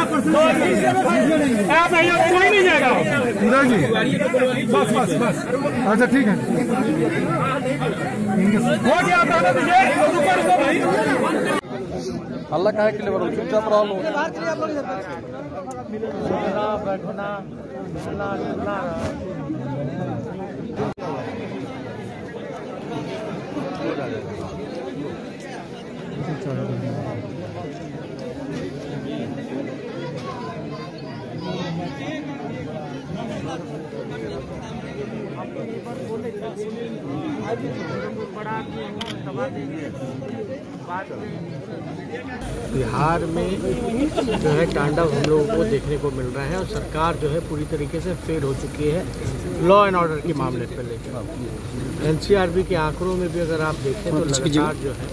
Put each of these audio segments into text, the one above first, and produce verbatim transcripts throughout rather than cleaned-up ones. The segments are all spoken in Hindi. आप नहीं कोई नहीं जाएगा पूरा जी। बस बस बस अच्छा ठीक है हो गया दादा विजय ऊपर ऊपर भाई हल्ला कहे के लिए बोलो चुपचाप रहो बैठना बड़ा बिहार में जो है तांडव हम लोगों को देखने को मिल रहा है और सरकार जो है पूरी तरीके से फेल हो चुकी है लॉ एंड ऑर्डर के मामले पर लेकर। एनसीआरबी के आंकड़ों में भी अगर आप देखें तो लगातार जो है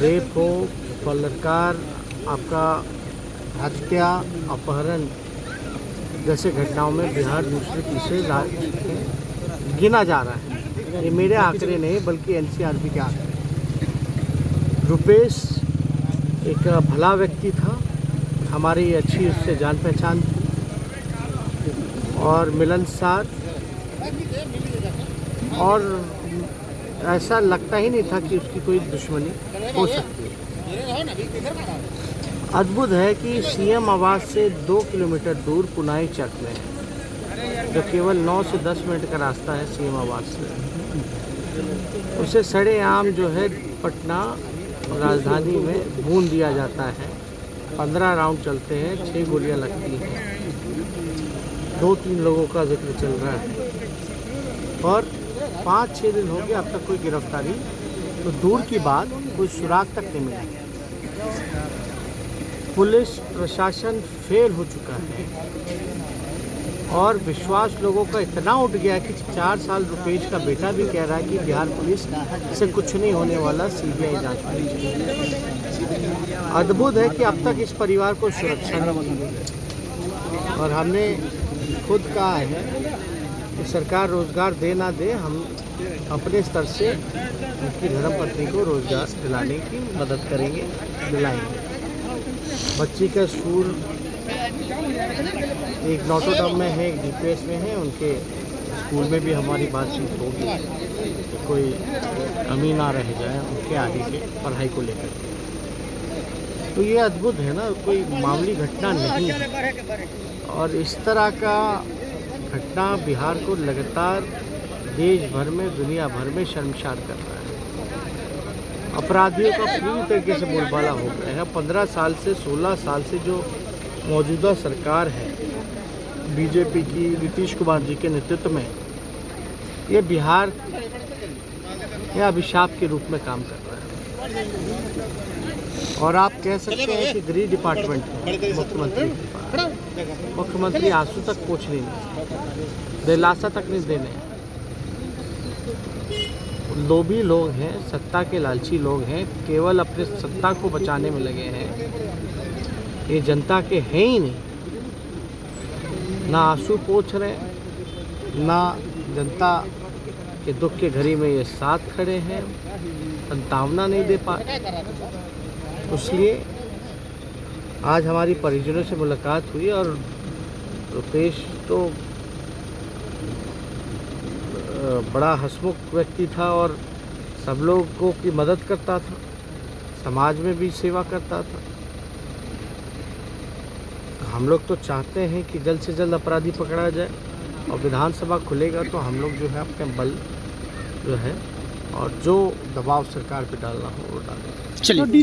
रेप हो, बलात्कार, आपका हत्या, अपहरण जैसे घटनाओं में बिहार दूसरे तीसरे गिना जा रहा है। ये मेरे आंकड़े नहीं बल्कि एनसीआरबी के आंकड़े। रूपेश एक भला व्यक्ति था, हमारी अच्छी उससे जान पहचान थी और मिलनसार, और ऐसा लगता ही नहीं था कि उसकी कोई दुश्मनी हो सकती है। अद्भुत है कि सीएम आवास से दो किलोमीटर दूर पुनाई चक में है, जो केवल नौ से दस मिनट का रास्ता है सीएम आवास से। उसे सड़ेआम जो है पटना राजधानी में भून दिया जाता है। पंद्रह राउंड चलते हैं, छः गोलियां लगती हैं, दो तीन लोगों का जिक्र चल रहा है और पाँच छः दिन हो गए अब तक कोई गिरफ्तारी तो दूर की बात कोई सुराग तक नहीं मिला। पुलिस प्रशासन फेल हो चुका है और विश्वास लोगों का इतना उठ गया कि चार साल रुपेश का बेटा भी कह रहा है कि बिहार पुलिस से कुछ नहीं होने वाला, सीबीआई जांच करेगी। अद्भुत है कि अब तक इस परिवार को सुरक्षा नहीं मिली और हमने खुद कहा है कि सरकार रोजगार दे ना दे, हम अपने स्तर से उनकी धर्मपत्नी को रोजगार दिलाने की मदद करेंगे, दिलाएंगे। बच्ची का स्कूल एक नोटोडम में है, एक डीपीएस में है, उनके स्कूल में भी हमारी बातचीत होगी, तो कोई कमी ना रह जाए उनके आगे के पढ़ाई को लेकर। तो ये अद्भुत है ना, कोई मामूली घटना नहीं है और इस तरह का घटना बिहार को लगातार देश भर में दुनिया भर में शर्मसार कर रहा है। अपराधियों का पूरी तरीके से बोलबाला हो गया है। पंद्रह साल से सोलह साल से जो मौजूदा सरकार है बीजेपी की, नीतीश कुमार जी के नेतृत्व में, ये बिहार या अभिशाप के रूप में काम कर रहा है। और आप कह सकते हैं कि गृह डिपार्टमेंट मुख्यमंत्री मुख्यमंत्री आंसू तक पहुँचने नहीं, दिलासा तक नहीं देने। लोभी लोग हैं, सत्ता के लालची लोग हैं, केवल अपने सत्ता को बचाने में लगे हैं, ये जनता के हैं ही नहीं। ना आंसू पोंछ रहे, ना जनता के दुख के घड़ी में ये साथ खड़े हैं, संतावना नहीं दे पाए। इसलिए आज हमारी परिजनों से मुलाकात हुई और रुपेश तो बड़ा हंसमुख व्यक्ति था और सब लोगों की मदद करता था, समाज में भी सेवा करता था। हम लोग तो चाहते हैं कि जल्द से जल्द अपराधी पकड़ा जाए और विधानसभा खुलेगा तो हम लोग जो है अपने बल जो है और जो दबाव सरकार पे डालना हो वो डालें। चलिए।